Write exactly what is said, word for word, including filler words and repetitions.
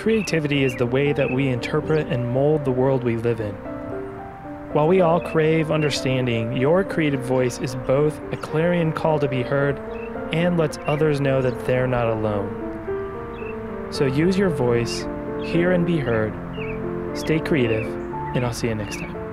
Creativity is the way that we interpret and mold the world we live in. While we all crave understanding, your creative voice is both a clarion call to be heard and lets others know that they're not alone. So use your voice, hear and be heard, stay creative, and I'll see you next time.